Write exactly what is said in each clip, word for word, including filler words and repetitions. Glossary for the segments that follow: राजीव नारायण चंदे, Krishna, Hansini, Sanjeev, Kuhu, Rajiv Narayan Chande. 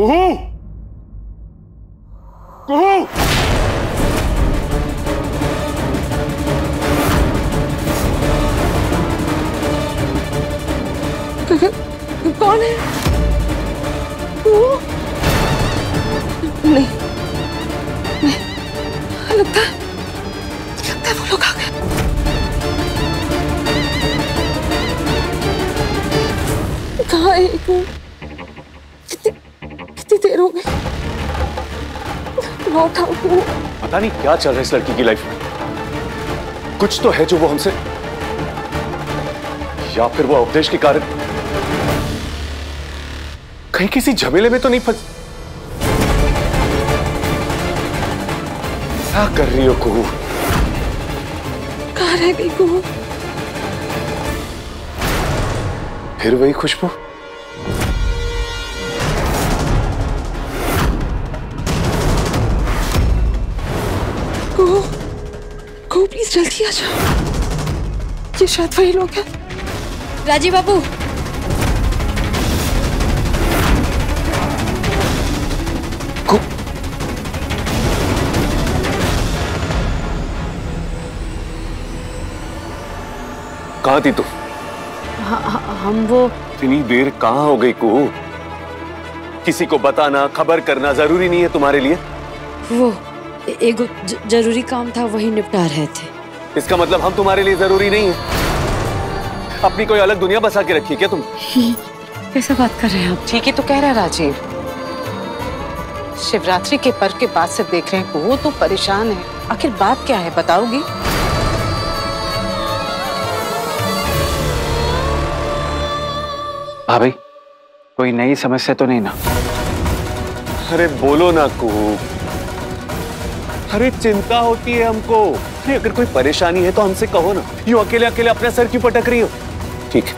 कुहू कुहू कौन है? कुहू? नहीं, नहीं। लगता है, लगता है वो लोग आ गए। कहाँ है कुहू? कितनी कितनी देर हो गई? लौट आओ कुहू। पता नहीं क्या चल रहा है इस लड़की की लाइफ में। कुछ तो है जो वो हमसे, या फिर वो अवदेश के कारण कहीं किसी झमेले में तो नहीं फंस। क्या कर रही हो कुहू? कहाँ रह गई कुहू? फिर वही खुशबू। कुहू, कुहू प्लीज जल्दी आ जाओ। ये शायद वही लोग हैं। राजीव बाबू, कहाँ थी तुम? हम वो। इतनी देर कहाँ हो गई कुहू? किसी को बताना, खबर करना जरूरी नहीं है तुम्हारे लिए? वो एगो जरूरी काम था, वही निपटा रहे थे। इसका मतलब हम तुम्हारे लिए जरूरी नहीं है? अपनी कोई अलग दुनिया बसा के रखी क्या तुम? कैसा बात कर रहे हैं आप? ठीक ही तो कह रहा है राजीव। शिवरात्रि के पर्व के बाद से देख रहे हैं कुहू तो परेशान है। आखिर बात क्या है बताओगी? भाभी, कोई नई समस्या तो नहीं ना? अरे बोलो ना कुहू। अरे चिंता होती है हमको। अरे अगर कोई परेशानी है तो हमसे कहो ना। यूं अकेले अकेले अपना सर क्यों पटक रही हो? ठीक है,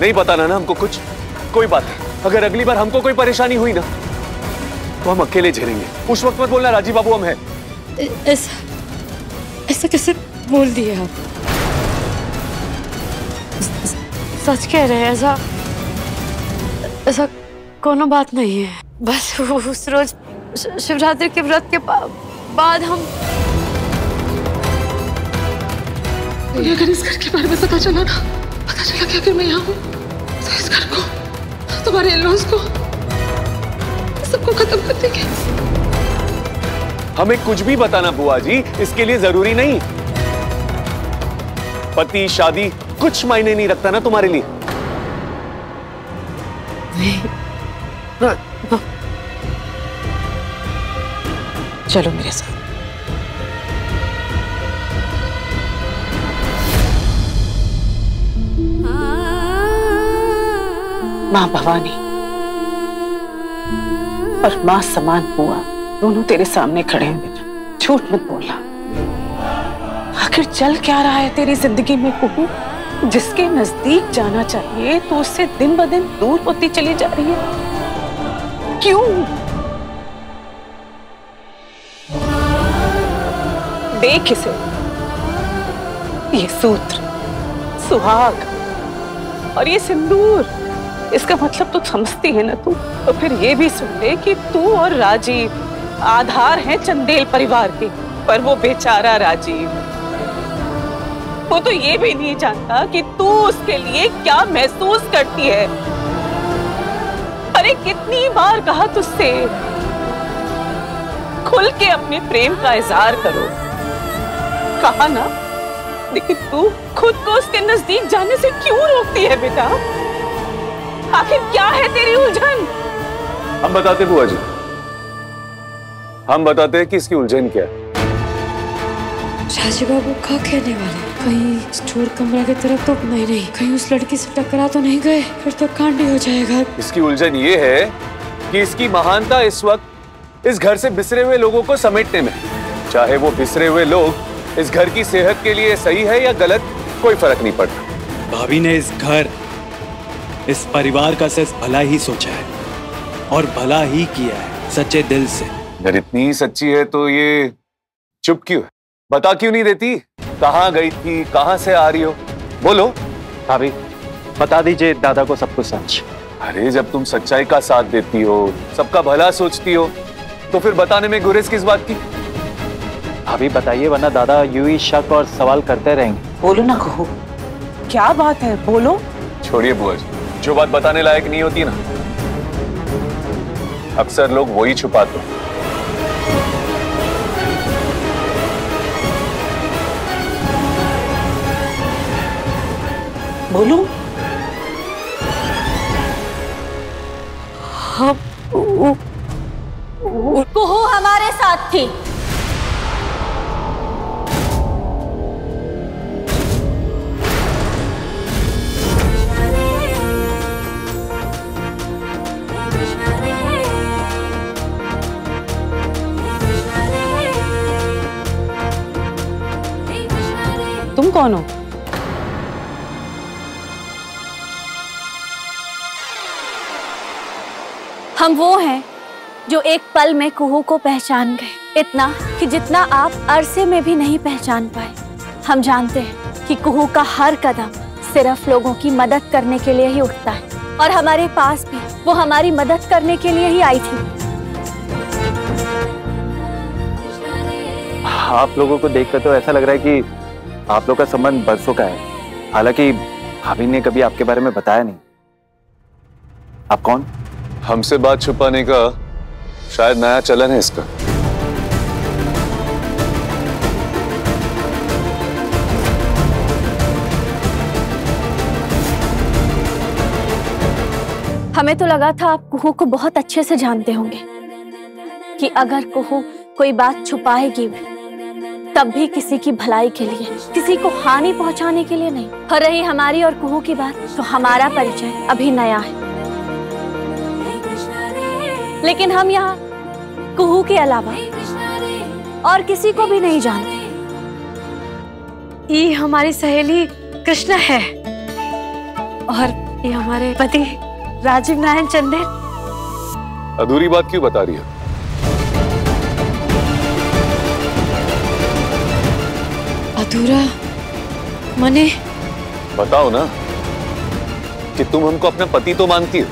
नहीं बताना ना हमको कुछ। कोई बात नहीं, अगर अगली बार हमको कोई परेशानी हुई ना तो हम अकेले झेलेंगे। उस वक्त मत बोलना राजीव बाबू हम हैं। ऐसा ऐसा कैसे बोल दिए आप? सच कह रहे हैं, ऐसा ऐसा कोनो बात नहीं है। बस उस रोज शिवरात्रि के व्रत के बाद हम, अगर इस घर के बारे में पता चला ना, पता चला कि अगर मैं यहाँ हूँ तो इस घर को, तुम्हारे इन-लॉज़ को, सबको खत्म कर देंगे। हमें कुछ भी बताना बुआ जी, इसके लिए जरूरी नहीं। पति, शादी कुछ मायने नहीं रखता ना तुम्हारे लिए? नहीं। ना। ना। चलो मेरे साथ। माँ भवानी और माँ समान बुआ दोनों तेरे सामने खड़े हैं बेटा। झूठ मत बोलना। आखिर चल क्या रहा है तेरी जिंदगी में कुहू? जिसके नजदीक जाना चाहिए तो उससे दिन ब दिन दूर होती चली जा रही है। क्यों? देख इसे, ये सूत्र, सुहाग और ये सिंदूर, इसका मतलब तो समझती है ना तू? तो फिर ये भी सुन ले कि तू और राजीव आधार हैं चंदेल परिवार के। पर वो बेचारा राजीव, वो तो ये भी नहीं जानता कि तू उसके लिए क्या महसूस करती है। अरे कितनी बार कहा तुझसे, खुल के अपने प्रेम का इजहार करो, कहा ना? लेकिन तू खुद को उसके नजदीक जाने से क्यों रोकती है बेटा? आखिर क्या है तेरी उलझन? हम बताते बुआ जी, हम बताते हैं कि इसकी उलझन क्या है। राजीव बाबू का कहने वाला, कहीं स्टोर कमरा की तरफ तो नहीं, नहीं कहीं उस लड़की से टकरा तो नहीं गए? फिर तो कांड ही हो जाएगा। इसकी उलझन ये है कि इसकी महानता इस वक्त इस घर से बिसरे हुए लोगों को समेटने में। चाहे वो बिसरे हुए लोग इस घर की सेहत के लिए सही है या गलत, कोई फर्क नहीं पड़ता। भाभी ने इस घर, इस परिवार का सिर्फ भला ही सोचा है और भला ही किया है सच्चे दिल से। अगर इतनी सच्ची है तो ये चुप क्यों है? बता क्यों नहीं देती? कहाँ गई थी, कहाँ से आ रही हो? बोलो। भाभी बता दीजिए दादा को सब कुछ सच। अरे जब तुम सच्चाई का साथ देती हो, सबका भला सोचती हो, तो फिर बताने में गुरेज किस बात की? अभी बताइए वरना दादा यूं ही शक और सवाल करते रहेंगे। बोलो ना कुहू, क्या बात है, बोलो। छोड़िए बुआ जी, जो बात बताने लायक नहीं होती ना, अक्सर लोग वही छुपाते हैं। बोलो। हाँ, कुहू हमारे साथ थी। तुम कौन हो? हम वो हैं जो एक पल में कुहू को पहचान गए, इतना कि जितना आप अरसे में भी नहीं पहचान पाए। हम जानते हैं कि कुहू का हर कदम सिर्फ लोगों की मदद करने के लिए ही उठता है, और हमारे पास भी वो हमारी मदद करने के लिए ही आई थी। आप लोगों को देखकर तो ऐसा लग रहा है कि आप लोगों का संबंध बरसों का है, हालांकि भाभी ने कभी आपके बारे में बताया नहीं। आप कौन? हमसे बात छुपाने का शायद नया चलन है इसका। हमें तो लगा था आप कुहू को बहुत अच्छे से जानते होंगे कि अगर कुहू कोई बात छुपाएगी भी, तब भी किसी की भलाई के लिए, किसी को हानि पहुंचाने के लिए नहीं। हो रही हमारी और कुहू की बात, तो हमारा परिचय अभी नया है, लेकिन हम यहाँ कुहू के अलावा और किसी को भी नहीं जानते। ये हमारी सहेली कृष्णा है और ये हमारे पति राजीव नारायण चंदे। अधूरी बात क्यों बता रही है? अधूरा मने? बताओ ना कि तुम हमको अपना पति तो मानती हो,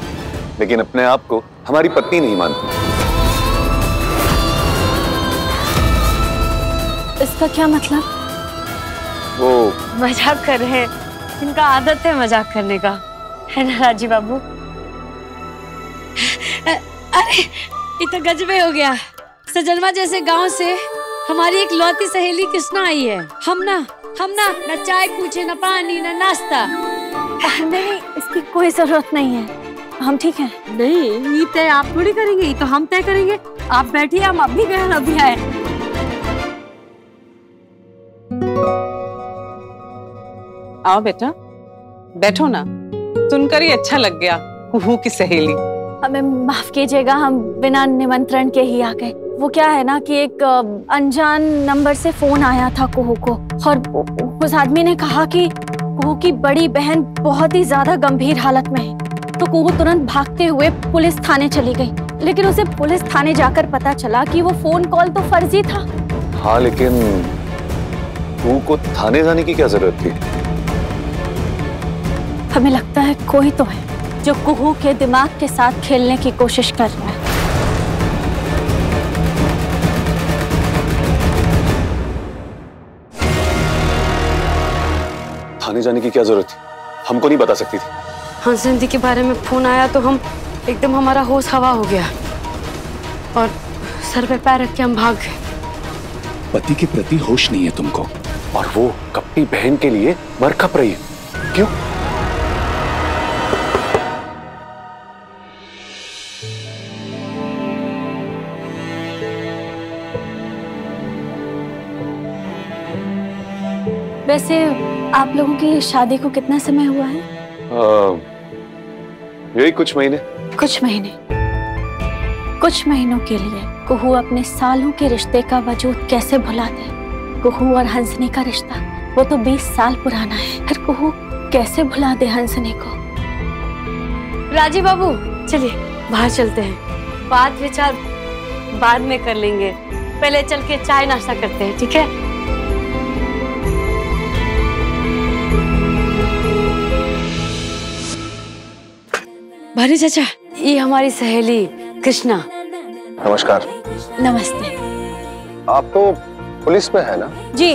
लेकिन अपने आप को हमारी पत्नी नहीं मानती। इसका क्या मतलब? वो मजाक कर रहे हैं, इनका आदत है मजाक करने का, है ना राजीव बाबू? अरे ये तो गजबे हो गया। सजलवा जैसे गांव से हमारी एक लौती सहेली कृष्णा आई है। हम ना हम ना ना चाय पूछे, ना पानी, ना नाश्ता। नहीं, इसकी कोई जरूरत नहीं है, हम ठीक हैं। नहीं, ये तय आप थोड़ी करेंगे, ये तो हम तय करेंगे। आप बैठिए, हम अभी गए अभी आए। आओ बेटा, बैठो ना। सुनकर ही अच्छा लग गया, कुहू की सहेली। हमें माफ कीजिएगा, हम बिना निमंत्रण के ही आ गए। वो क्या है ना कि एक अनजान नंबर से फोन आया था कुहू को, और उस आदमी ने कहा कि कुहू की बड़ी बहन बहुत ही ज्यादा गंभीर हालत में है। तो कुहू तुरंत भागते हुए पुलिस थाने चली गई, लेकिन उसे पुलिस थाने जाकर पता चला कि वो फोन कॉल तो फर्जी था। हाँ, लेकिन कुहू को थाने जाने की क्या जरूरत थी? हमें लगता है कोई तो है जो कुहू के दिमाग के साथ खेलने की कोशिश कर रहा है। थाने जाने की क्या जरूरत थी? हमको नहीं बता सकती थी। हंसनी के बारे में फोन आया तो हम एकदम, हमारा होश हवा हो गया और सर पे पैर रख के हम भाग गए। पति के प्रति होश नहीं है तुमको, और वो कपटी बहन के लिए मर खप रही है। क्यों? वैसे आप लोगों की शादी को कितना समय हुआ है? आ... यही कुछ महीने। कुछ महीने कुछ महीनों के लिए कुहू अपने सालों के रिश्ते का वजूद कैसे भुला दे। कुहू और हंसनी का रिश्ता वो तो बीस साल पुराना है, फिर कुहू कैसे भुला दे हंसनी को? राजीव बाबू चलिए बाहर चलते हैं, बात विचार बाद में कर लेंगे, पहले चल के चाय नाश्ता करते हैं। ठीक है? भानु चाचा, ये हमारी सहेली कृष्णा। नमस्कार। नमस्ते। आप तो पुलिस में है ना? जी,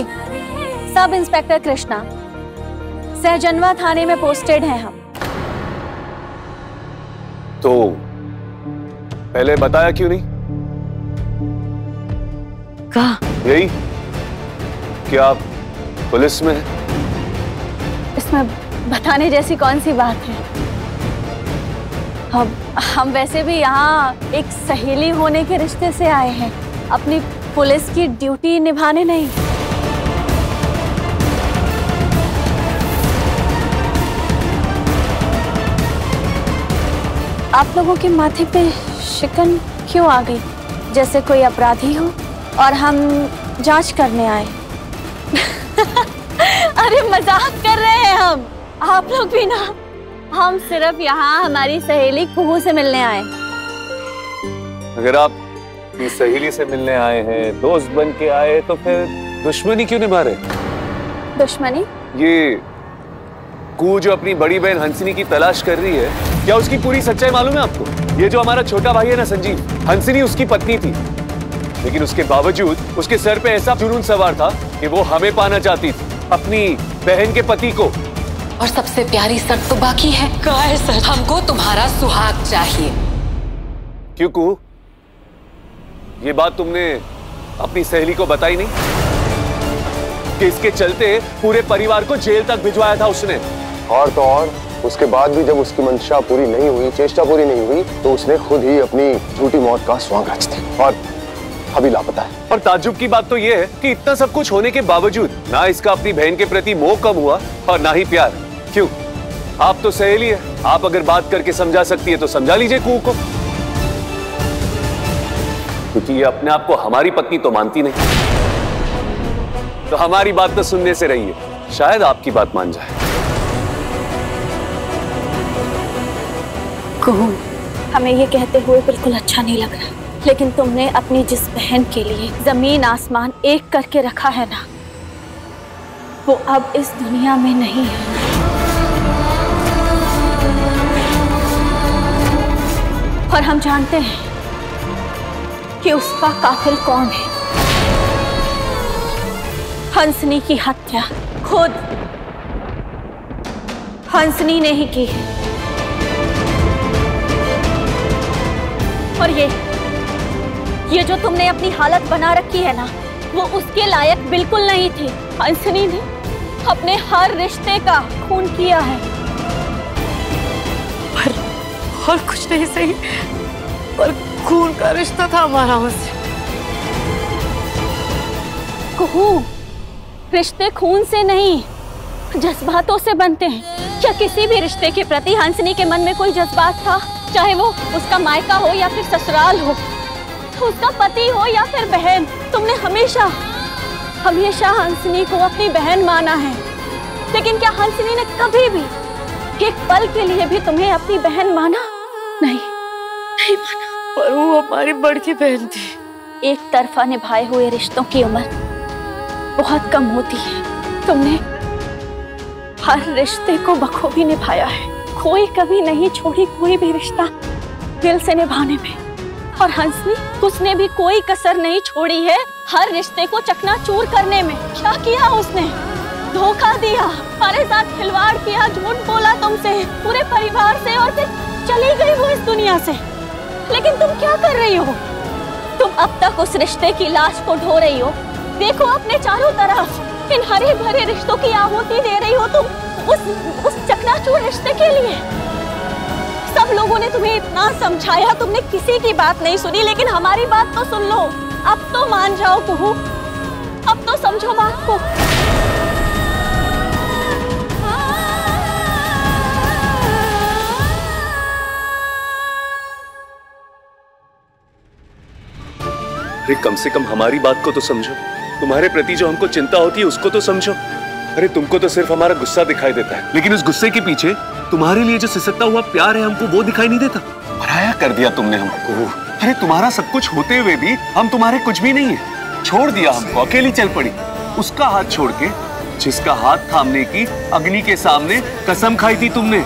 सब इंस्पेक्टर कृष्णा, सहजनवा थाने में पोस्टेड हैं हम। तो पहले बताया क्यों नहीं? कहा यही कि आप पुलिस में हैं। इसमें बताने जैसी कौन सी बात है? हम हम वैसे भी यहाँ एक सहेली होने के रिश्ते से आए हैं, अपनी पुलिस की ड्यूटी निभाने नहीं। आप लोगों के माथे पे शिकन क्यों आ गई, जैसे कोई अपराधी हो और हम जांच करने आए? अरे मजाक कर रहे हैं हम, आप लोग भी ना। हम सिर्फ यहाँ हमारी सहेली कुहू से मिलने आए। अगर आप अपनी सहेली से मिलने आए हैं, दोस्त बन के आए, तो फिर दुश्मनी क्यों निभा रहे? दुश्मनी? ये कुहू जो अपनी बड़ी बहन हंसिनी की तलाश कर रही है, क्या उसकी पूरी सच्चाई मालूम है आपको? ये जो हमारा छोटा भाई है ना संजीव, हंसिनी उसकी पत्नी थी, लेकिन उसके बावजूद उसके सर पे ऐसा जुनून सवार था कि वो हमें पाना चाहती थी, अपनी बहन के पति को। और सबसे प्यारी शर्त तो बाकी है। कायर सर, हमको तुम्हारा सुहाग चाहिए। क्यों कुहू, ये बात तुमने अपनी सहेली को बताई नहीं कि इसके चलते पूरे परिवार को जेल तक भिजवाया था उसने? और तो और उसके बाद भी जब उसकी मंशा पूरी नहीं हुई, चेष्टा पूरी नहीं हुई, तो उसने खुद ही अपनी झूठी मौत का स्वांग रच दिया और अभी लापता है। और ताज्जुब की बात तो ये है कि इतना सब कुछ होने के बावजूद ना इसका अपनी बहन के प्रति मोह कम हुआ और ना ही प्यार। क्यों? आप तो सहेली है, आप अगर बात करके समझा सकती है तो समझा लीजिए कुहू को, क्योंकि ये अपने आप को हमारी पत्नी तो मानती नहीं। तो हमारी बात तो सुनने से रहिए, शायद आपकी बात मान जाए। कुहू, हमें ये कहते हुए बिल्कुल अच्छा नहीं लग रहा, लेकिन तुमने अपनी जिस बहन के लिए जमीन आसमान एक करके रखा है ना, वो अब इस दुनिया में नहीं है। और हम जानते हैं कि उसका कातिल कौन है। हंसिनी की हत्या खुद हंसिनी ने ही की है। और ये ये जो तुमने अपनी हालत बना रखी है ना, वो उसके लायक बिल्कुल नहीं थी। हंसिनी ने अपने हर रिश्ते का खून किया है। पर और कुछ नहीं सही, पर खून का रिश्ता था हमारा उससे। कुहू, रिश्ते खून से नहीं, जज्बातों से बनते हैं। क्या किसी भी रिश्ते के प्रति हंसिनी के मन में कोई जज्बात था? चाहे वो उसका मायका हो या फिर ससुराल हो, उसका पति हो या फिर बहन, तुमने हमेशा हमेशा हंसिनी को अपनी बहन माना है। लेकिन क्या हंसिनी ने कभी भी एक पल के लिए भी तुम्हें अपनी बहन माना? नहीं, नहीं माना। पर वो हमारी बड़ी बहन थी। एक तरफा निभाए हुए रिश्तों की उम्र बहुत कम होती है। तुमने हर रिश्ते को बखूबी निभाया है, कोई कभी नहीं छोड़ी कोई भी रिश्ता दिल से निभाने में। और हंसिनी, उसने भी कोई कसर नहीं छोड़ी है हर रिश्ते को चकनाचूर करने में। क्या किया उसने? धोखा दिया, हमारे साथ खिलवाड़ किया, झूठ बोला तुमसे, पूरे परिवार से, और फिर चली गई वो इस दुनिया से। लेकिन तुम क्या कर रही हो? तुम अब तक उस रिश्ते की लाश को ढो रही हो। देखो अपने चारों तरफ, इन हरे भरे रिश्तों की आहुति दे रही हो तुम उस उस चकनाचूर रिश्ते के लिए। सब लोगों ने तुम्हें इतना समझाया, तुमने किसी की बात नहीं सुनी, लेकिन हमारी बात तो सुन लो। अब तो मान जाओ कुहू, अब तो समझो बात को। अरे कम से कम हमारी बात को तो समझो, तुम्हारे प्रति जो हमको चिंता होती है उसको तो समझो। अरे तुमको तो सिर्फ हमारा गुस्सा दिखाई देता है, लेकिन उस गुस्से के पीछे तुम्हारे लिए जो सिसकता हुआ प्यार है, हमको वो दिखाई नहीं देता। पराया कर दिया तुमने हमको। अरे तुम्हारा सब कुछ होते हुए भी हम तुम्हारे कुछ भी नहीं है। छोड़ दिया हमको, अकेली चल पड़ी। उसका हाथ छोड़ के, जिसका हाथ थामने की अग्नि के सामने कसम खाई थी तुमने।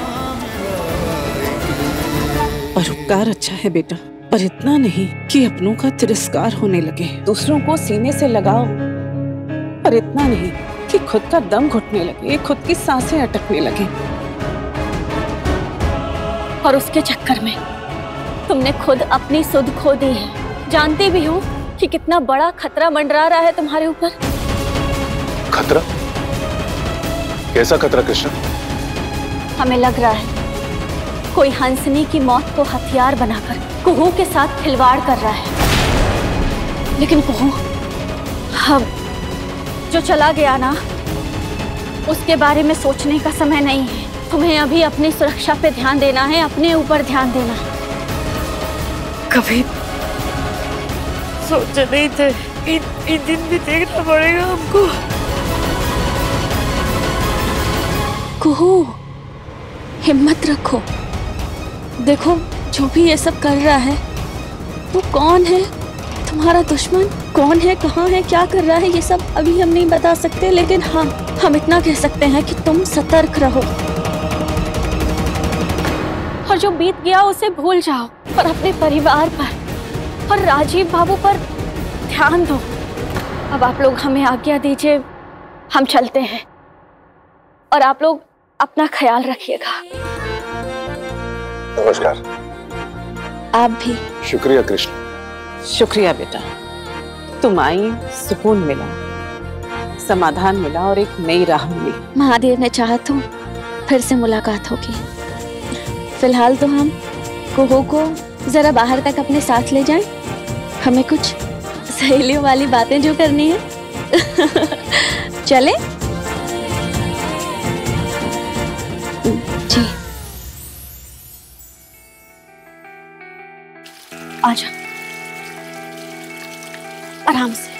परोपकार अच्छा है बेटा, पर इतना नहीं कि अपनों का तिरस्कार होने लगे। दूसरों को सीने से लगाओ, पर इतना नहीं कि खुद का दम घुटने लगे, खुद की सांसें अटकने लगे। और उसके चक्कर में तुमने खुद अपनी सुध खो दी है। जानते भी हो कि कितना बड़ा खतरा मंडरा रहा है तुम्हारे ऊपर। खतरा? कैसा खतरा कृष्णा? हमें लग रहा है कोई हंसनी की मौत को हथियार बनाकर कुहू के साथ खिलवाड़ कर रहा है। लेकिन कुहू अब जो चला गया ना, उसके बारे में सोचने का समय नहीं है। तुम्हें अभी अपनी सुरक्षा पे ध्यान देना है, अपने ऊपर ध्यान देना है। कभी सोचे नहीं थे इन इन दिन भी देखना पड़ेगा हमको। कुहू हिम्मत रखो, देखो जो भी ये सब कर रहा है वो कौन है, तुम्हारा दुश्मन कौन है, कहाँ है, क्या कर रहा है, ये सब अभी हम नहीं बता सकते। लेकिन हाँ, हम इतना कह सकते हैं कि तुम सतर्क रहो और जो बीत गया उसे भूल जाओ और अपने परिवार पर और राजीव बाबू पर ध्यान दो। अब आप लोग हमें आज्ञा दीजिए, हम चलते हैं और आप लोग अपना ख्याल रखिएगा। नमस्कार। आप भी। शुक्रिया कृष्ण। शुक्रिया बेटा, तुम आई, सुकून मिला, समाधान मिला और एक नई राह मिली। महादेव ने चाहा तो फिर से मुलाकात होगी। फिलहाल तो हम कुहू को जरा बाहर तक अपने साथ ले जाएं। हमें कुछ सहेलियों वाली बातें जो करनी है। चलें? जी आजा, आराम से।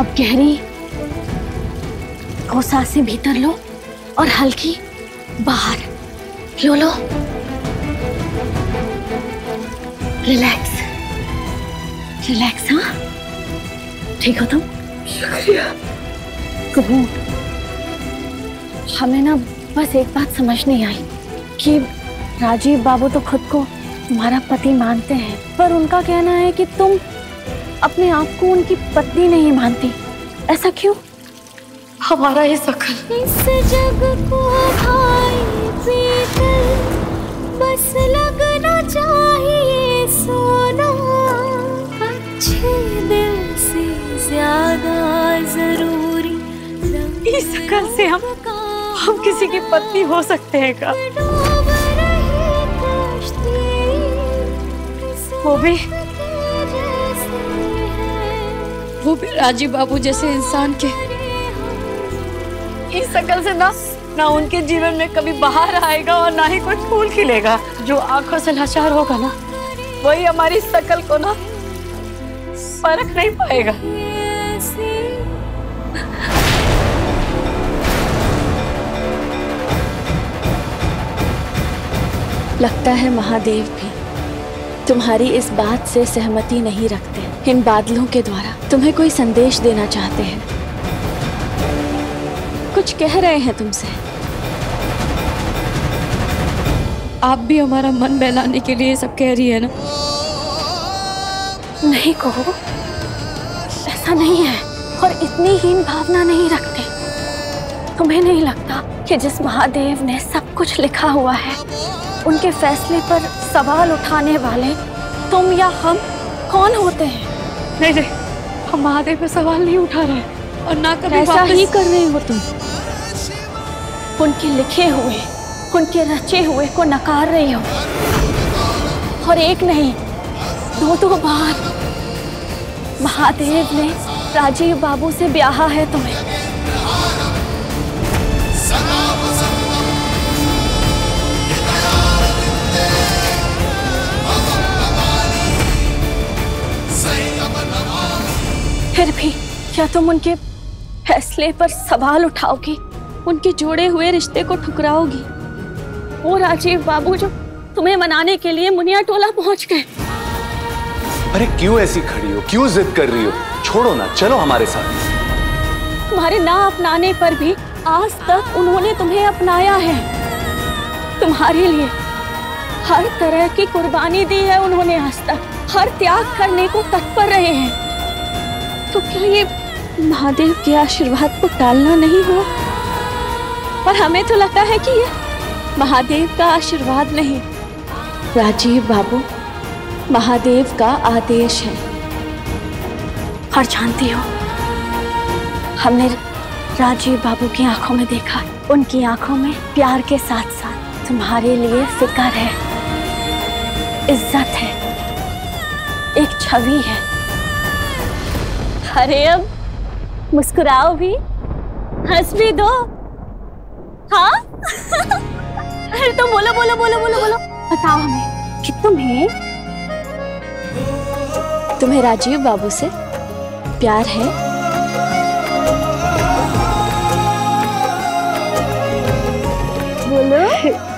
अब गहरी दो सांसें भीतर लो और हल्की बाहर। लो लो, रिलैक्स रिलैक्स। हाँ ठीक हो तुम? शुक्रिया। कहूँ हमें ना बस एक बात समझ नहीं आई कि राजीव बाबू तो खुद को तुम्हारा पति मानते हैं, पर उनका कहना है कि तुम अपने आप को उनकी पत्नी नहीं मानती। ऐसा क्यों? हमारा ही सकल। इस जग को भाई पीकर बस लगना चाहिए सोना, अच्छे दिल से ज्यादा जरूरी। इस सकल से हम हम किसी की पत्नी हो सकते हैं का? वो भी वो भी राजीव बाबू जैसे इंसान के। इस शकल से ना ना उनके जीवन में कभी बाहर आएगा और ना ही कोई फूल खिलेगा। जो आंखों से लाचार होगा ना, वही हमारी शकल को ना फर्क नहीं पाएगा। लगता है महादेव भी तुम्हारी इस बात से सहमति नहीं रखते। इन बादलों के द्वारा तुम्हें कोई संदेश देना चाहते हैं, कुछ कह रहे हैं तुमसे। आप भी हमारा मन बहलाने के लिए सब कह रही है ना? नहीं कहो, ऐसा नहीं है। और इतनी हीन भावना नहीं रखते। तुम्हें नहीं लगता कि जिस महादेव ने सब कुछ लिखा हुआ है, उनके फैसले पर सवाल उठाने वाले तुम या हम कौन होते हैं? नहीं नहीं, हम महादेव पर सवाल नहीं उठा रहे और ना कभी ऐसा ही कर रहे हो तुम। उनके लिखे हुए, उनके रचे हुए को नकार रहे हो। और एक नहीं, दो दो बार महादेव ने राजीव बाबू से ब्याहा है तुम्हें। फिर भी क्या तुम उनके फैसले पर सवाल उठाओगी, उनके जोड़े हुए रिश्ते को ठुकराओगी? वो राजीव बाबू जो तुम्हें मनाने के लिए मुनिया टोला पहुंच गए। अरे क्यों ऐसी खड़ी हो, क्यों जिद कर रही हो? छोड़ो ना, चलो हमारे साथ। तुम्हारे ना अपनाने पर भी आज तक उन्होंने तुम्हें अपनाया है। तुम्हारे लिए हर तरह की कुर्बानी दी है उन्होंने, आज तक हर त्याग करने को तत्पर रहे हैं। तो क्या ये महादेव के आशीर्वाद को टालना नहीं हुआ? पर हमें तो लगता है कि ये महादेव का आशीर्वाद नहीं, राजीव बाबू महादेव का आदेश है। और जानती हो, हमने राजीव बाबू की आंखों में देखा, उनकी आंखों में प्यार के साथ साथ तुम्हारे लिए फिक्र है, इज्जत है, एक छवि है। अरे अब मुस्कुराओ भी, हंस भी दो। हाँ अरे तो बोलो बोलो बोलो बोलो बोलो, बताओ हमें कि तुम्हें तुम्हें राजीव बाबू से प्यार है?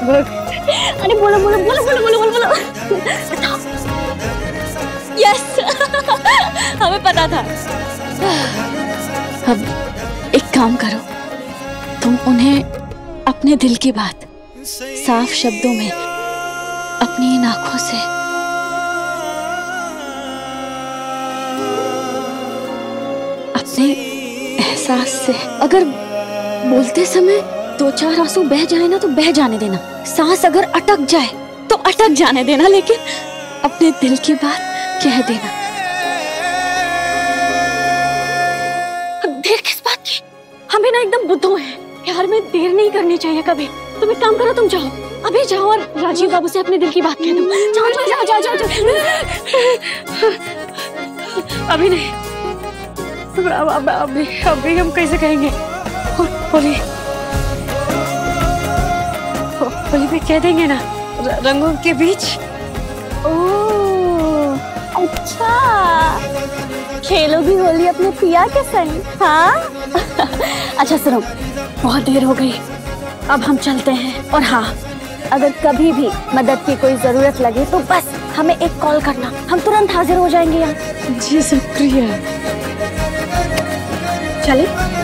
अरे बोलो बोलो बोलो बोलो बोलो बोलो बोलो, बताओ। यस, हमें पता था। अब एक काम करो, तुम उन्हें अपने दिल की बात साफ शब्दों में अपनी इन आंखों से अपने एहसास से, अगर बोलते समय दो चार आंसू बह जाए ना तो बह जाने देना, सांस अगर अटक जाए तो अटक जाने देना, लेकिन अपने दिल की बात कह देना। देर किस बात की? हमें ना एकदम बुद्धू है, प्यार में देर नहीं करनी चाहिए कभी। तुम एक काम करो, तुम जाओ, अभी जाओ और राजीव बाबू से अपने दिल की बात कह दो। जाओ जाओ जाओ जाओ जाओ, जाओ। अभी नहीं, अब, अब, अभी अभी हम कैसे कहेंगे? बोलिए, वहीं पे कह देंगे ना, रंगों के बीच। ओह अच्छा, खेलोगी होली अपने पिया के संग। हाँ अच्छा सुनो, बहुत देर हो गई, अब हम चलते हैं। और हाँ, अगर कभी भी मदद की कोई जरूरत लगे तो बस हमें एक कॉल करना, हम तुरंत हाजिर हो जाएंगे यहाँ। जी शुक्रिया, चले।